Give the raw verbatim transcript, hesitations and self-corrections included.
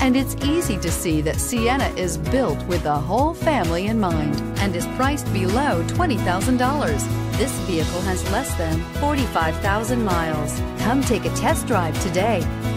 and it's easy to see that Sienna is built with the whole family in mind and is priced below twenty thousand dollars. This vehicle has less than forty-five thousand miles. Come take a test drive today.